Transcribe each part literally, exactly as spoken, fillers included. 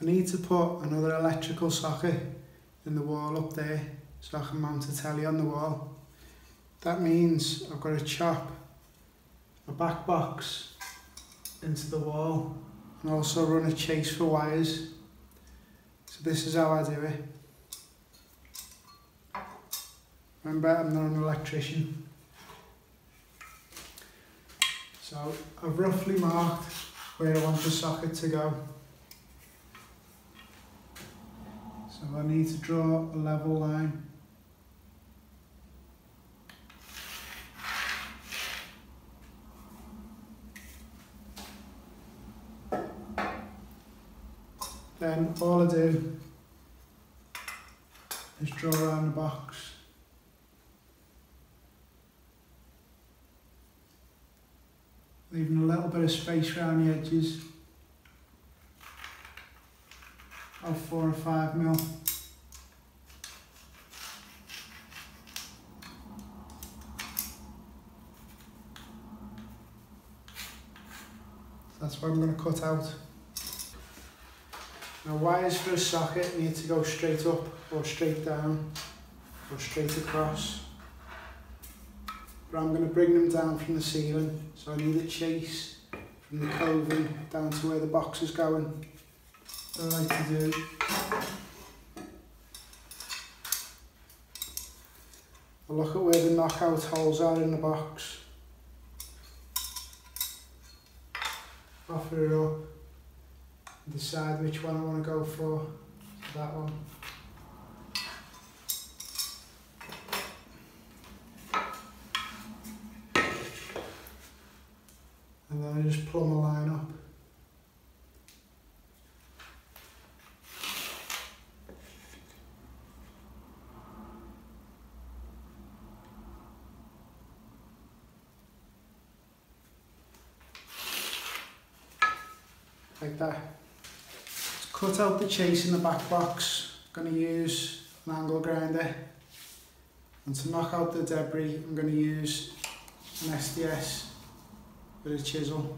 I need to put another electrical socket in the wall up there so I can mount a telly on the wall. That means I've got to chop a back box into the wall and also run a chase for wires. So this is how I do it. Remember, I'm not an electrician. So I've roughly marked where I want the socket to go. So I need to draw a level line. Then all I do is draw around the box. Leaving a little bit of space around the edges of four or five mil. That's what I'm going to cut out. Now, wires for a socket need to go straight up or straight down or straight across, but I'm going to bring them down from the ceiling, so I need a chase from the coving down to where the box is going. What I like to do I look at where the knockout holes are in the box, offer it up, decide which one I want to go for, so that one. And then I just plumb a line up. Like that. Cut out the chase in the back box. I'm going to use an angle grinder, and to knock out the debris I'm going to use an S D S with a chisel.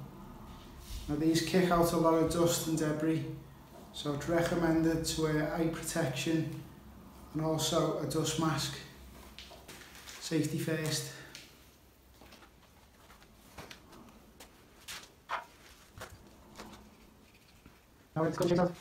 Now these kick out a lot of dust and debris, so it's recommended to wear eye protection and also a dust mask. Safety first. Now it's going to be not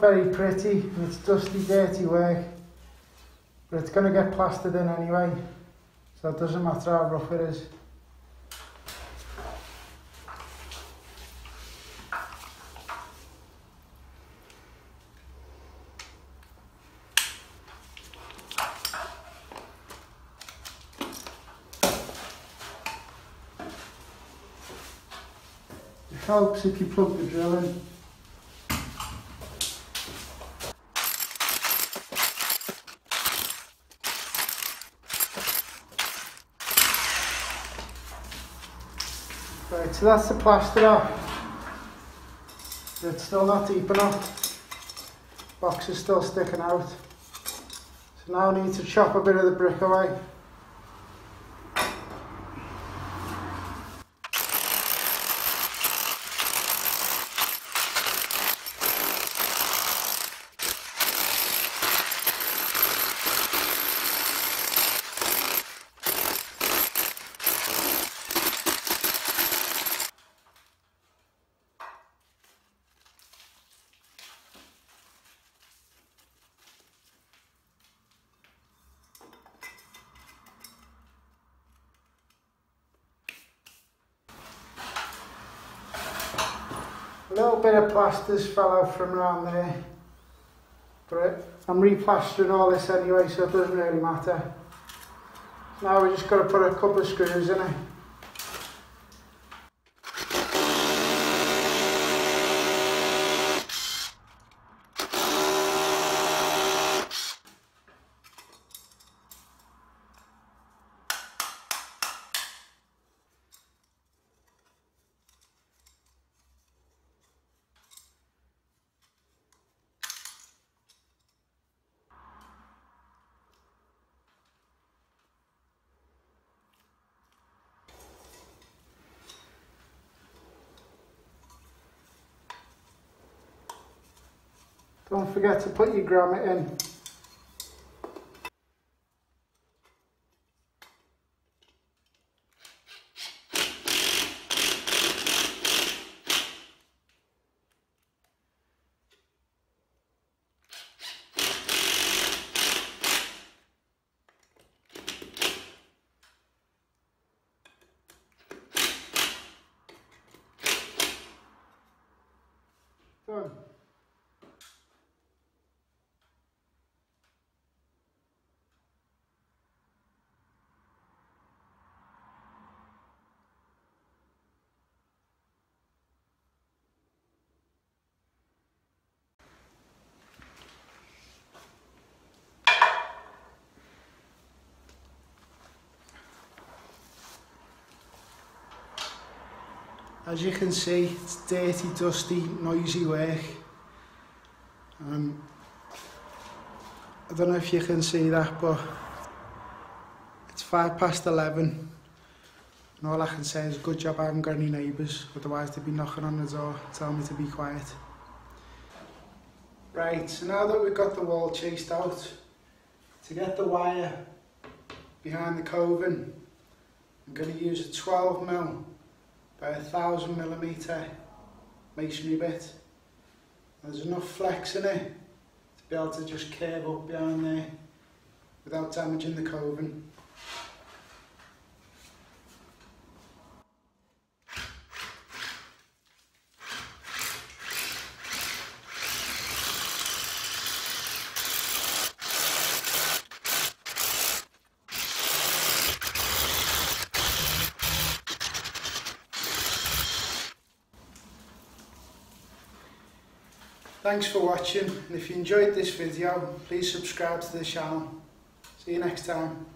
very pretty, it's dusty, dirty work, but it's going to get plastered in anyway, so it doesn't matter how rough it is. It helps if you plug the drill in. Right, so that's the plaster off, but it's still not deep enough, box is still sticking out, so now I need to chop a bit of the brick away. A little bit of plasters fell out from around there, but I'm replastering all this anyway, so it doesn't really matter. Now we've just got to put a couple of screws in it. Don't forget to put your grommet in. Done. As you can see, it's dirty, dusty, noisy work. Um, I don't know if you can see that, but it's five past eleven, and all I can say is good job I haven't got any neighbours, otherwise they'd be knocking on the door telling me to be quiet. Right, so now that we've got the wall chased out, to get the wire behind the coving, I'm going to use a twelve mil. A thousand millimetre masonry bit. There's enough flex in it to be able to just curve up behind there without damaging the coving. Thanks for watching, and if you enjoyed this video, please subscribe to the channel. See you next time.